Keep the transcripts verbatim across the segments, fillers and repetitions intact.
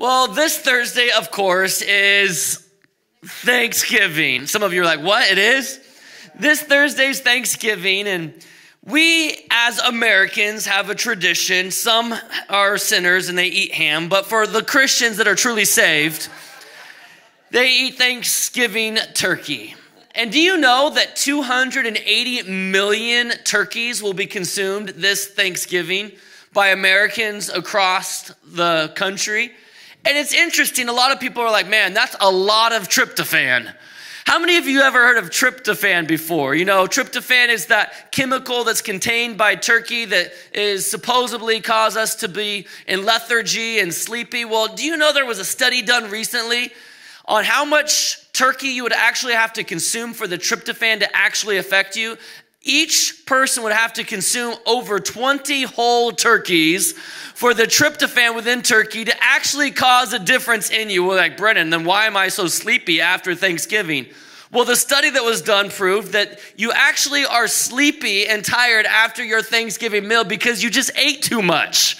Well, this Thursday, of course, is Thanksgiving. Some of you are like, what? It is? This Thursday's Thanksgiving, and we as Americans have a tradition. Some are sinners and they eat ham, but for the Christians that are truly saved, they eat Thanksgiving turkey. And do you know that two hundred eighty million turkeys will be consumed this Thanksgiving by Americans across the country? And it's interesting, a lot of people are like, man, that's a lot of tryptophan. How many of you ever heard of tryptophan before? You know, tryptophan is that chemical that's contained by turkey that is supposedly cause us to be in lethargy and sleepy. Well, do you know there was a study done recently on how much turkey you would actually have to consume for the tryptophan to actually affect you? Each person would have to consume over twenty whole turkeys for the tryptophan within turkey to actually cause a difference in you. We're like, Brenen, then why am I so sleepy after Thanksgiving? Well, the study that was done proved that you actually are sleepy and tired after your Thanksgiving meal because you just ate too much.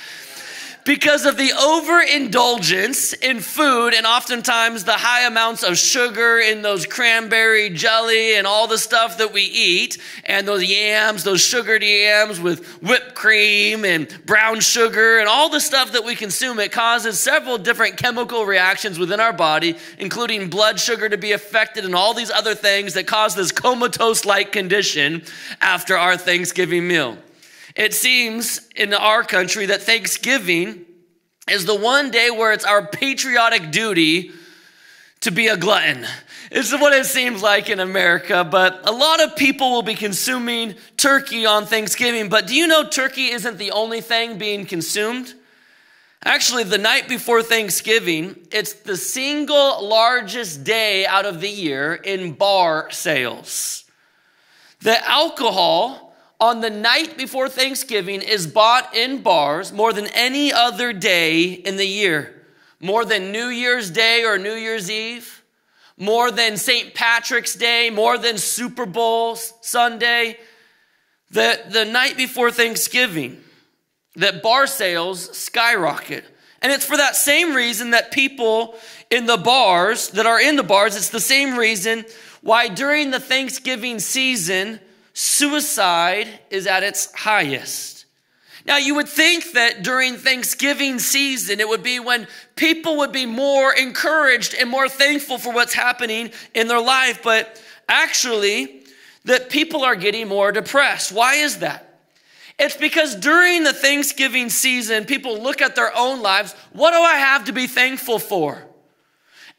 Because of the overindulgence in food and oftentimes the high amounts of sugar in those cranberry jelly and all the stuff that we eat, and those yams, those sugared yams with whipped cream and brown sugar and all the stuff that we consume, it causes several different chemical reactions within our body, including blood sugar to be affected and all these other things that cause this comatose-like condition after our Thanksgiving meal. It seems in our country that Thanksgiving is the one day where it's our patriotic duty to be a glutton. It's what it seems like in America, but a lot of people will be consuming turkey on Thanksgiving. But do you know turkey isn't the only thing being consumed? Actually, the night before Thanksgiving, it's the single largest day out of the year in bar sales. The alcohol on the night before Thanksgiving is bought in bars more than any other day in the year. More than New Year's Day or New Year's Eve. More than Saint Patrick's Day. More than Super Bowl Sunday. The, the night before Thanksgiving, that bar sales skyrocket. And it's for that same reason that people in the bars, that are in the bars, it's the same reason why during the Thanksgiving season, suicide is at its highest. Now, you would think that during Thanksgiving season, it would be when people would be more encouraged and more thankful for what's happening in their life, but actually, that people are getting more depressed. Why is that? It's because during the Thanksgiving season, people look at their own lives. What do I have to be thankful for?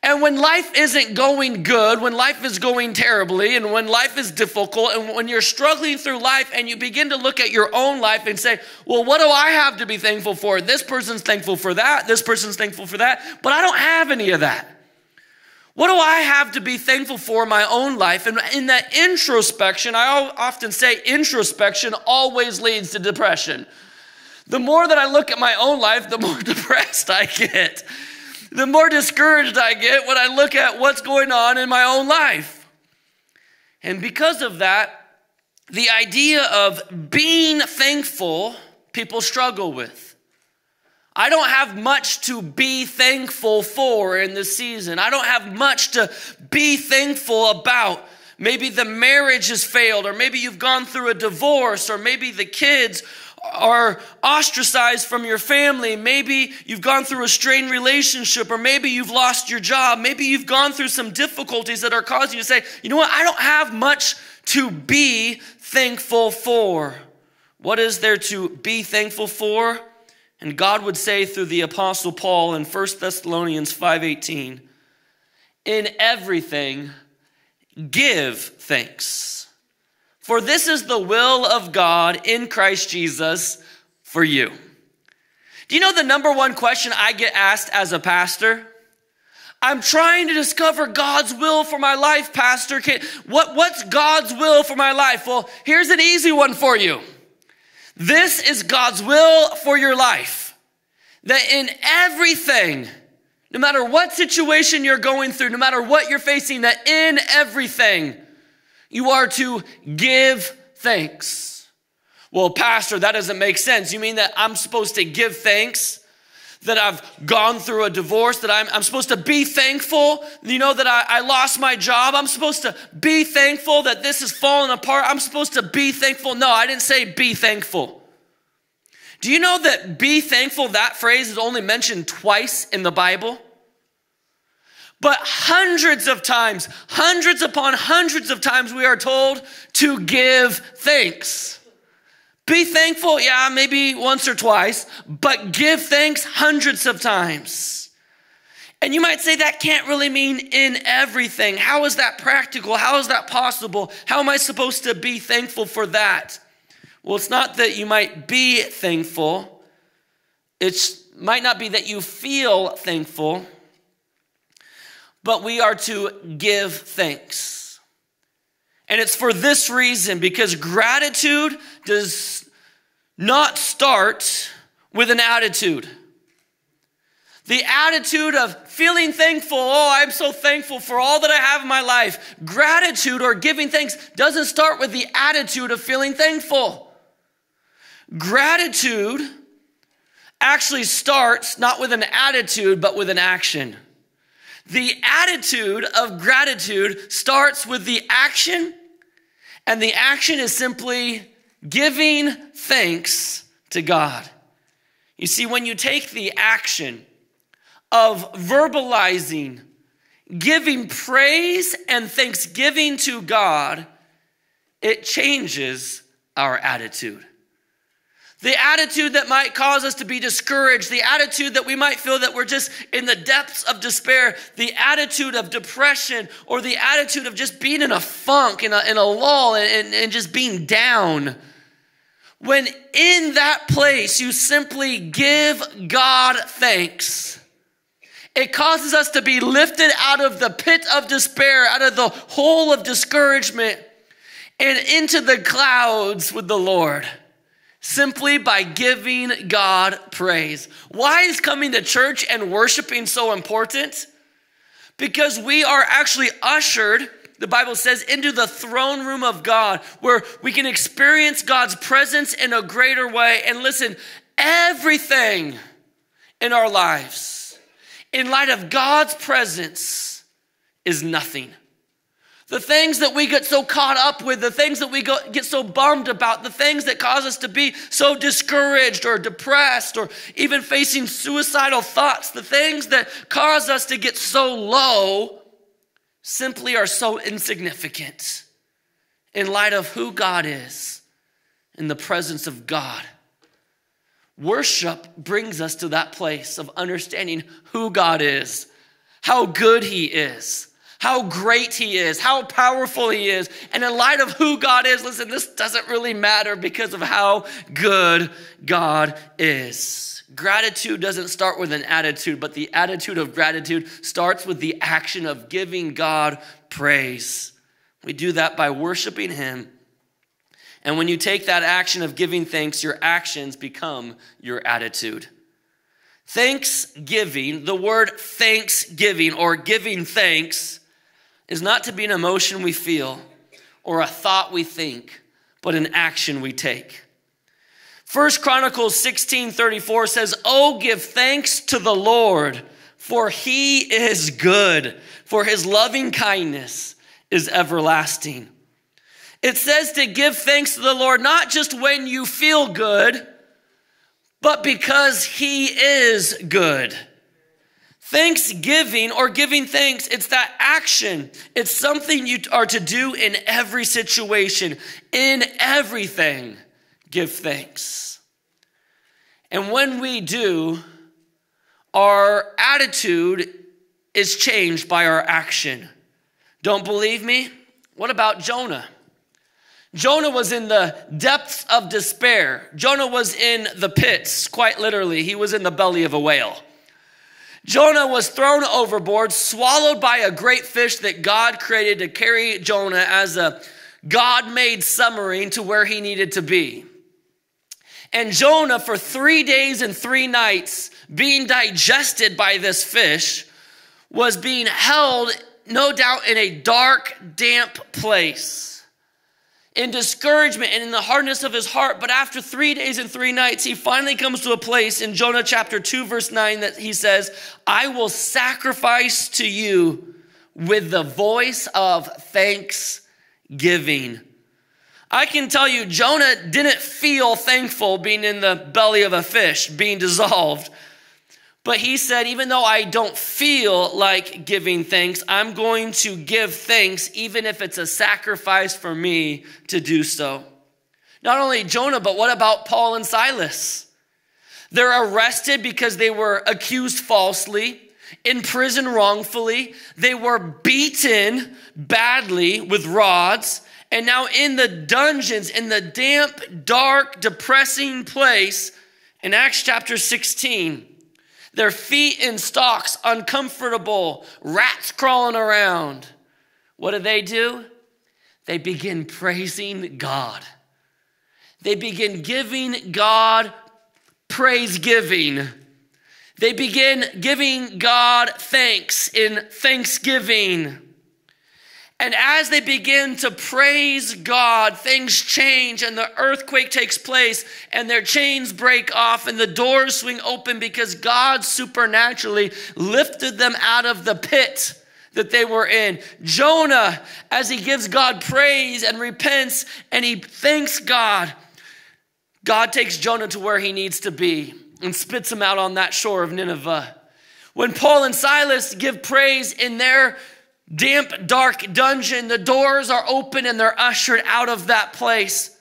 And when life isn't going good, when life is going terribly, and when life is difficult, and when you're struggling through life and you begin to look at your own life and say, well, what do I have to be thankful for? This person's thankful for that. This person's thankful for that. But I don't have any of that. What do I have to be thankful for in my own life? And in that introspection, I often say introspection always leads to depression. The more that I look at my own life, the more depressed I get. The more discouraged I get when I look at what's going on in my own life. And because of that, the idea of being thankful, people struggle with. I don't have much to be thankful for in this season. I don't have much to be thankful about. Maybe the marriage has failed, or maybe you've gone through a divorce, or maybe the kids are ostracized from your family. Maybe you've gone through a strained relationship, or maybe you've lost your job. Maybe you've gone through some difficulties that are causing you to say, you know what, I don't have much to be thankful for. What is there to be thankful for? And God would say through the Apostle Paul in First Thessalonians five eighteen, in everything give thanks. For this is the will of God in Christ Jesus for you. Do you know the number one question I get asked as a pastor? I'm trying to discover God's will for my life, Pastor. What, what's God's will for my life? Well, here's an easy one for you. This is God's will for your life. That in everything, no matter what situation you're going through, no matter what you're facing, that in everything, you are to give thanks. Well, Pastor, that doesn't make sense. You mean that I'm supposed to give thanks? that I've gone through a divorce, that I'm, I'm supposed to be thankful, you know, that I, I lost my job. I'm supposed to be thankful that this is falling apart. I'm supposed to be thankful. No, I didn't say be thankful. Do you know that be thankful, that phrase is only mentioned twice in the Bible? But hundreds of times, hundreds upon hundreds of times we are told to give thanks. Be thankful, yeah, maybe once or twice, but give thanks hundreds of times. And you might say that can't really mean in everything. How is that practical? How is that possible? How am I supposed to be thankful for that? Well, it's not that you might be thankful. It might not be that you feel thankful, but we are to give thanks. And it's for this reason, because gratitude does not start with an attitude. The attitude of feeling thankful, oh, I'm so thankful for all that I have in my life. Gratitude or giving thanks doesn't start with the attitude of feeling thankful. Gratitude actually starts not with an attitude, but with an action. The attitude of gratitude starts with the action, and the action is simply giving thanks to God. You see, when you take the action of verbalizing, giving praise and thanksgiving to God, it changes our attitude. The attitude that might cause us to be discouraged, the attitude that we might feel that we're just in the depths of despair, the attitude of depression, or the attitude of just being in a funk, in a, in a lull, and, and, and just being down. When in that place, you simply give God thanks. It causes us to be lifted out of the pit of despair, out of the hole of discouragement, and into the clouds with the Lord. Simply by giving God praise. Why is coming to church and worshiping so important? Because we are actually ushered, the Bible says, into the throne room of God, where we can experience God's presence in a greater way. And listen, everything in our lives, in light of God's presence, is nothing. The things that we get so caught up with, the things that we go, get so bummed about, the things that cause us to be so discouraged or depressed or even facing suicidal thoughts, the things that cause us to get so low simply are so insignificant in light of who God is, in the presence of God. Worship brings us to that place of understanding who God is, how good he is, how great he is, how powerful he is. And in light of who God is, listen, this doesn't really matter because of how good God is. Gratitude doesn't start with an attitude, but the attitude of gratitude starts with the action of giving God praise. We do that by worshiping him. And when you take that action of giving thanks, your actions become your attitude. Thanksgiving, the word thanksgiving or giving thanks, is not to be an emotion we feel or a thought we think, but an action we take. First Chronicles sixteen thirty-four says, "Oh, give thanks to the Lord, for he is good, for his loving kindness is everlasting." It says to give thanks to the Lord, not just when you feel good, but because he is good. Thanksgiving or giving thanks, it's that action. It's something you are to do in every situation, in everything, give thanks. And when we do, our attitude is changed by our action. Don't believe me? What about Jonah? Jonah was in the depths of despair. Jonah was in the pits, quite literally. He was in the belly of a whale. Jonah was thrown overboard, swallowed by a great fish that God created to carry Jonah as a God-made submarine to where he needed to be. And Jonah, for three days and three nights, being digested by this fish, was being held, no doubt, in a dark, damp place. in discouragement and in the hardness of his heart. But after three days and three nights, he finally comes to a place in Jonah chapter two, verse nine, that he says, I will sacrifice to you with the voice of thanksgiving. I can tell you, Jonah didn't feel thankful being in the belly of a fish, being dissolved. But he said, even though I don't feel like giving thanks, I'm going to give thanks, even if it's a sacrifice for me to do so. Not only Jonah, but what about Paul and Silas? They're arrested because they were accused falsely, in prison wrongfully. They were beaten badly with rods. And now in the dungeons, in the damp, dark, depressing place, in Acts chapter sixteen, their feet in stocks, uncomfortable, rats crawling around. What do they do? They begin praising God. They begin giving God praise giving. They begin giving God thanks in thanksgiving. And as they begin to praise God, things change and the earthquake takes place and their chains break off and the doors swing open because God supernaturally lifted them out of the pit that they were in. Jonah, as he gives God praise and repents and he thanks God, God takes Jonah to where he needs to be and spits him out on that shore of Nineveh. When Paul and Silas give praise in their damp, dark dungeon, the doors are open and they're ushered out of that place.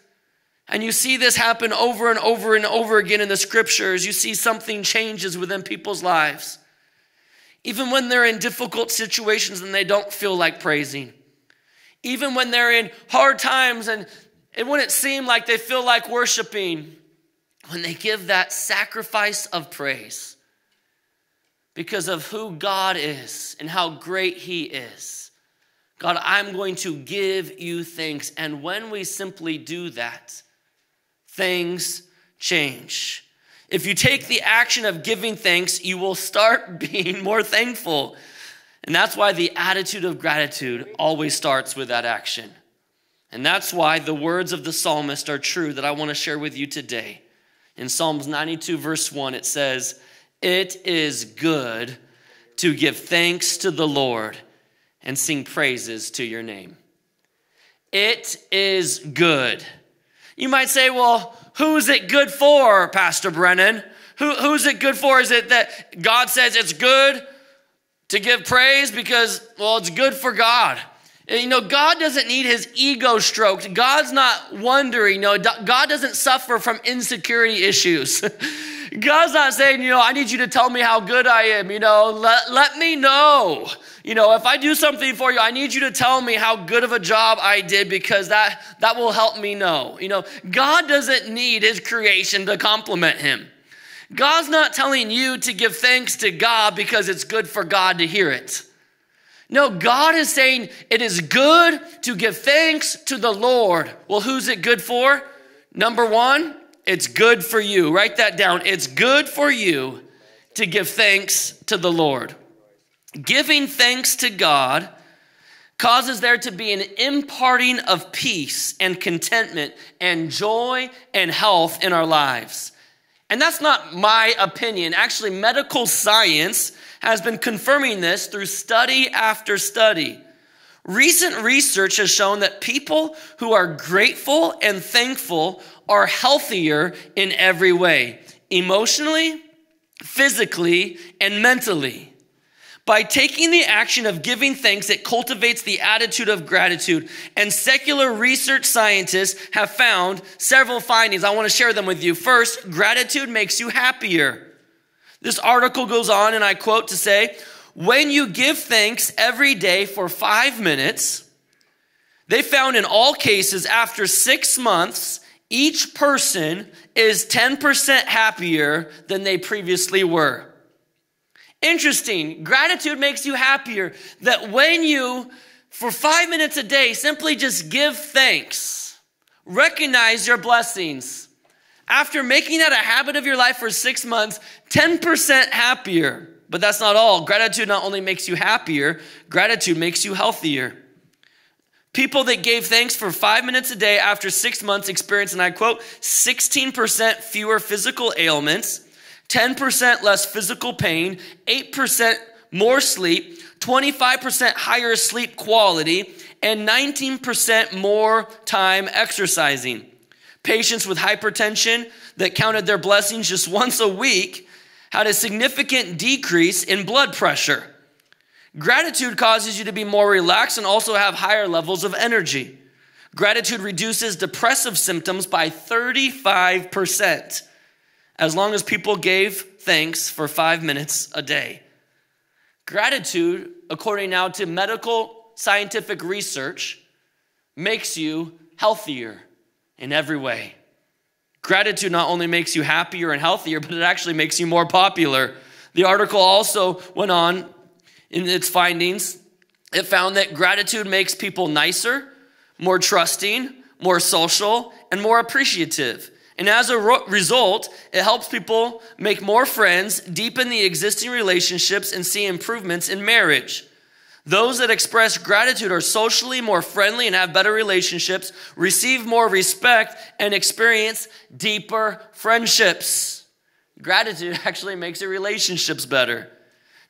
And you see this happen over and over and over again in the scriptures. You see something changes within people's lives. Even when they're in difficult situations and they don't feel like praising. Even when they're in hard times and it wouldn't seem like they feel like worshiping. When they give that sacrifice of praise. Because of who God is and how great he is. God, I'm going to give you thanks. And when we simply do that, things change. If you take the action of giving thanks, you will start being more thankful. And that's why the attitude of gratitude always starts with that action. And that's why the words of the psalmist are true that I want to share with you today. In Psalms ninety-two, verse one, it says, it is good to give thanks to the Lord and sing praises to your name. It is good. You might say, well, who's it good for, Pastor Brenen? Who, who's it good for? Is it that God says it's good to give praise because, well, it's good for God? You know, God doesn't need his ego stroked. God's not wondering. No, God doesn't suffer from insecurity issues. God's not saying, you know, I need you to tell me how good I am. You know, let, let me know. You know, if I do something for you, I need you to tell me how good of a job I did because that, that will help me know. You know, God doesn't need his creation to compliment him. God's not telling you to give thanks to God because it's good for God to hear it. No, God is saying it is good to give thanks to the Lord. Well, who's it good for? Number one, it's good for you. Write that down. It's good for you to give thanks to the Lord. Giving thanks to God causes there to be an imparting of peace and contentment and joy and health in our lives. And that's not my opinion. Actually, medical science has been confirming this through study after study. Recent research has shown that people who are grateful and thankful are healthier in every way, emotionally, physically, and mentally. By taking the action of giving thanks, it cultivates the attitude of gratitude. And secular research scientists have found several findings. I want to share them with you. First, gratitude makes you happier. This article goes on, and I quote to say, when you give thanks every day for five minutes, they found in all cases after six months, each person is ten percent happier than they previously were. Interesting. Gratitude makes you happier, that when you, for five minutes a day, simply just give thanks, recognize your blessings. After making that a habit of your life for six months, ten percent happier. But that's not all. Gratitude not only makes you happier, gratitude makes you healthier. People that gave thanks for five minutes a day after six months experienced, and I quote, sixteen percent fewer physical ailments, ten percent less physical pain, eight percent more sleep, twenty-five percent higher sleep quality, and nineteen percent more time exercising. Patients with hypertension that counted their blessings just once a week had a significant decrease in blood pressure. Gratitude causes you to be more relaxed and also have higher levels of energy. Gratitude reduces depressive symptoms by thirty-five percent, as long as people gave thanks for five minutes a day. Gratitude, according now to medical scientific research, makes you healthier in every way. Gratitude not only makes you happier and healthier, but it actually makes you more popular. The article also went on in its findings. It found that gratitude makes people nicer, more trusting, more social, and more appreciative. And as a result, it helps people make more friends, deepen the existing relationships, and see improvements in marriage. Those that express gratitude are socially more friendly and have better relationships, receive more respect, and experience deeper friendships. Gratitude actually makes your relationships better.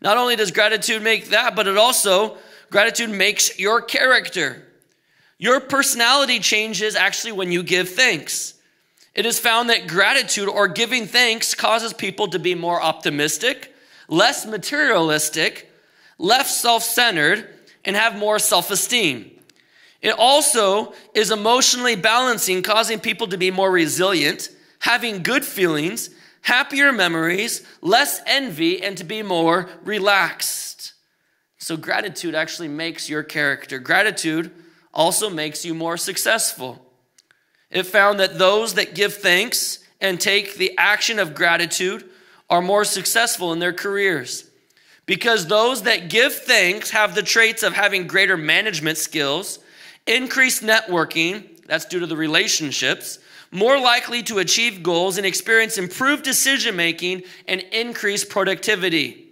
Not only does gratitude make that, but it also, gratitude makes your character. Your personality changes actually when you give thanks. It is found that gratitude or giving thanks causes people to be more optimistic, less materialistic, less self-centered, and have more self-esteem. It also is emotionally balancing, causing people to be more resilient, having good feelings, happier memories, less envy, and to be more relaxed. So gratitude actually makes your character. Gratitude also makes you more successful. It found that those that give thanks and take the action of gratitude are more successful in their careers, because those that give thanks have the traits of having greater management skills, increased networking, that's due to the relationships, more likely to achieve goals and experience improved decision-making and increased productivity.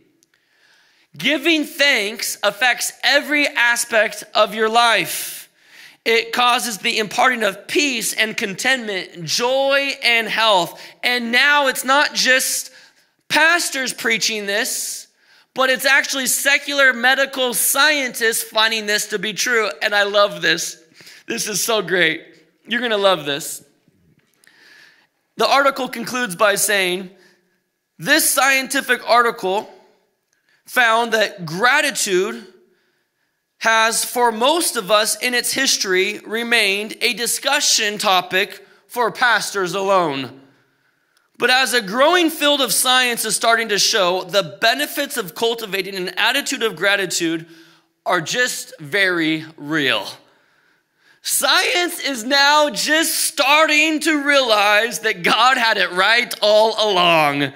Giving thanks affects every aspect of your life. It causes the imparting of peace and contentment, joy and health. And now it's not just pastors preaching this, but it's actually secular medical scientists finding this to be true. And I love this. This is so great. You're going to love this. The article concludes by saying, this scientific article found that gratitude has, for most of us in its history, remained a discussion topic for pastors alone. But as a growing field of science is starting to show, the benefits of cultivating an attitude of gratitude are just very real. Science is now just starting to realize that God had it right all along.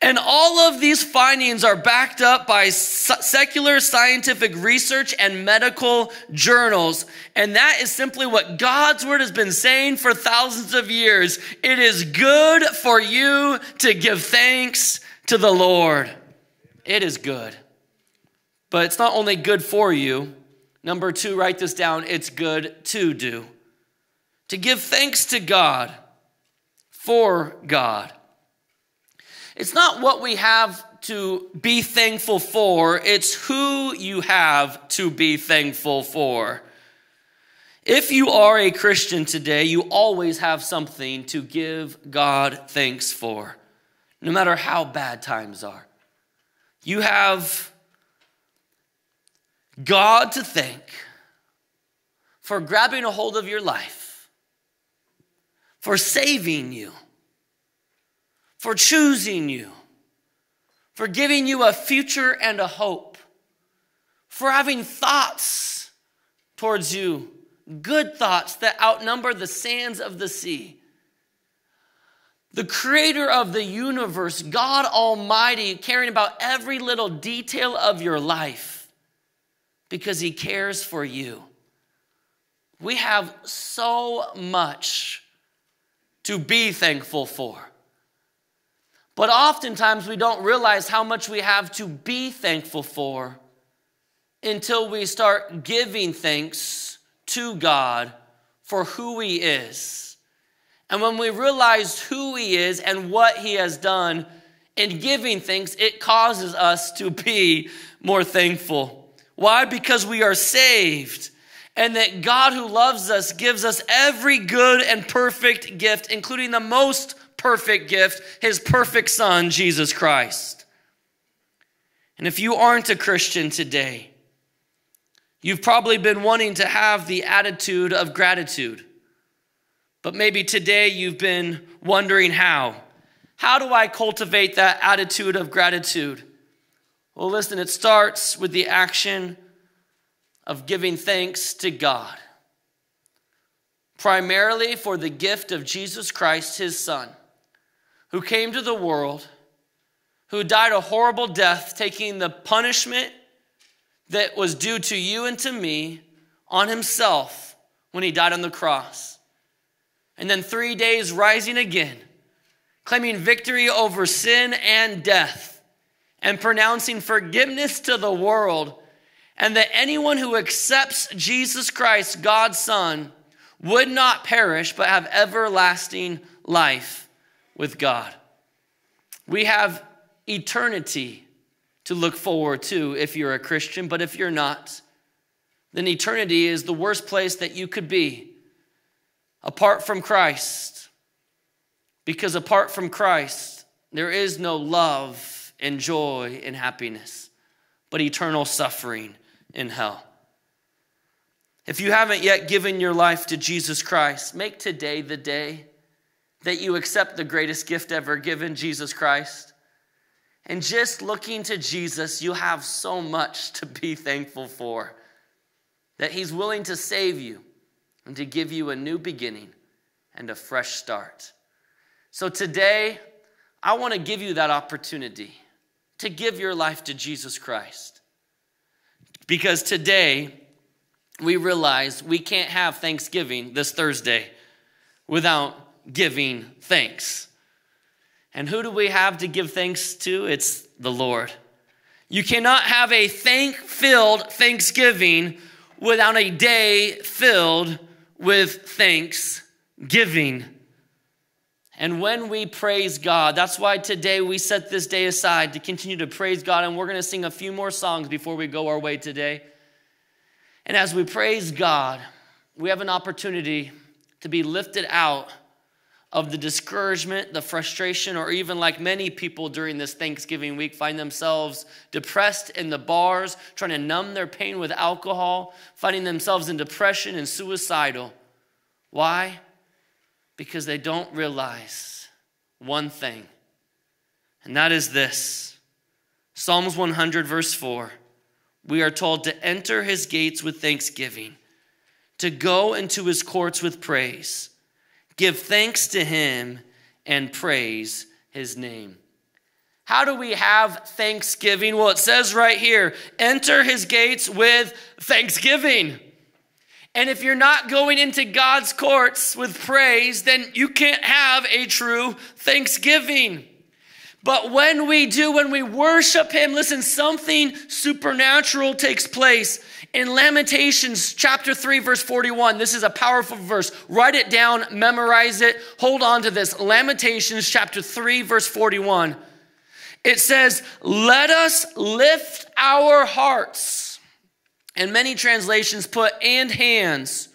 And all of these findings are backed up by secular scientific research and medical journals. And that is simply what God's word has been saying for thousands of years. It is good for you to give thanks to the Lord. It is good. But it's not only good for you. Number two, write this down. It's good to do. To give thanks to God, for God. It's not what we have to be thankful for, it's who you have to be thankful for. If you are a Christian today, you always have something to give God thanks for, no matter how bad times are. You have God to thank for grabbing a hold of your life, for saving you, for choosing you, for giving you a future and a hope, for having thoughts towards you, good thoughts that outnumber the sands of the sea. The creator of the universe, God Almighty, caring about every little detail of your life because he cares for you. We have so much to be thankful for. But oftentimes we don't realize how much we have to be thankful for until we start giving thanks to God for who he is. And when we realize who he is and what he has done in giving things, it causes us to be more thankful. Why? Because we are saved. And that God who loves us gives us every good and perfect gift, including the most perfect gift, his perfect son, Jesus Christ. And if you aren't a Christian today, you've probably been wanting to have the attitude of gratitude. But maybe today you've been wondering how. How do I cultivate that attitude of gratitude? Well, listen, it starts with the action of giving thanks to God, primarily for the gift of Jesus Christ, his son, who came to the world, who died a horrible death, taking the punishment that was due to you and to me on himself when he died on the cross. And then three days rising again, claiming victory over sin and death, and pronouncing forgiveness to the world, and that anyone who accepts Jesus Christ, God's son, would not perish but have everlasting life with God. We have eternity to look forward to if you're a Christian, but if you're not, then eternity is the worst place that you could be apart from Christ, because apart from Christ, there is no love and joy and happiness, but eternal suffering in hell. If you haven't yet given your life to Jesus Christ, make today the day that you accept the greatest gift ever given, Jesus Christ. And just looking to Jesus, you have so much to be thankful for, that he's willing to save you and to give you a new beginning and a fresh start. So today, I want to give you that opportunity to give your life to Jesus Christ. Because today, we realize we can't have Thanksgiving this Thursday without giving thanks. And who do we have to give thanks to? It's the Lord. You cannot have a thank-filled Thanksgiving without a day filled with thanksgiving. And when we praise God, that's why today we set this day aside to continue to praise God. And we're going to sing a few more songs before we go our way today. And as we praise God, we have an opportunity to be lifted out of the discouragement, the frustration, or even like many people during this Thanksgiving week find themselves depressed in the bars, trying to numb their pain with alcohol, finding themselves in depression and suicidal. Why? Because they don't realize one thing, and that is this. Psalms one hundred verse four, we are told to enter his gates with thanksgiving, to go into his courts with praise. Give thanks to him and praise his name. How do we have thanksgiving? Well, it says right here, enter his gates with thanksgiving. And if you're not going into God's courts with praise, then you can't have a true thanksgiving. But when we do, when we worship him, listen, something supernatural takes place. In Lamentations chapter three, verse forty-one, this is a powerful verse. Write it down, memorize it, hold on to this. Lamentations chapter three, verse forty-one. It says, let us lift our hearts, and many translations put, and hands,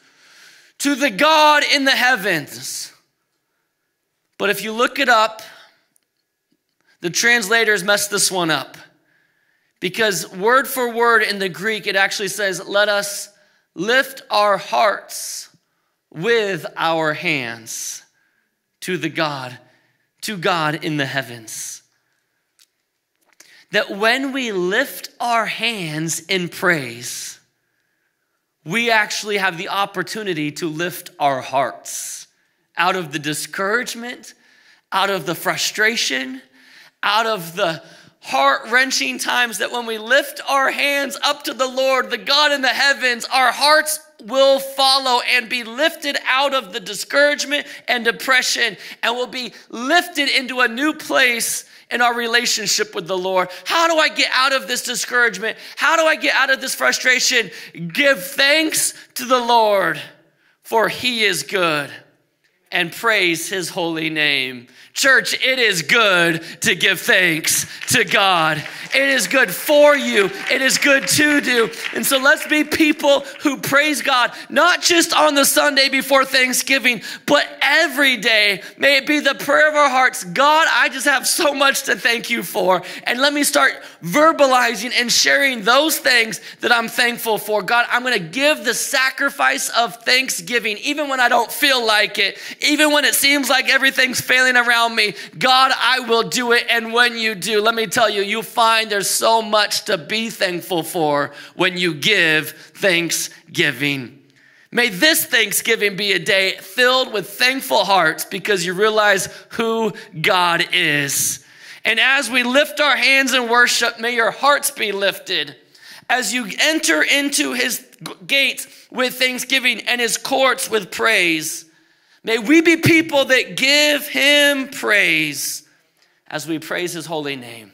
to the God in the heavens. But if you look it up, the translators messed this one up, because word for word in the Greek, it actually says, let us lift our hearts with our hands to the God, to God in the heavens. That when we lift our hands in praise, we actually have the opportunity to lift our hearts out of the discouragement, out of the frustration, out of the heart-wrenching times, that when we lift our hands up to the Lord, the God in the heavens, our hearts will follow and be lifted out of the discouragement and depression, and will be lifted into a new place in our relationship with the Lord. How do I get out of this discouragement? How do I get out of this frustration? Give thanks to the Lord, for he is good, and praise his holy name. Church, it is good to give thanks to God. It is good for you. It is good to do. And so let's be people who praise God, not just on the Sunday before Thanksgiving, but every day. May it be the prayer of our hearts. God, I just have so much to thank you for. And let me start verbalizing and sharing those things that I'm thankful for. God, I'm gonna give the sacrifice of thanksgiving, even when I don't feel like it. Even when it seems like everything's failing around me, God, I will do it. And when you do, let me tell you, you'll find there's so much to be thankful for when you give thanksgiving. May this Thanksgiving be a day filled with thankful hearts because you realize who God is. And as we lift our hands in worship, may your hearts be lifted as you enter into his gates with thanksgiving and his courts with praise. May we be people that give him praise as we praise his holy name.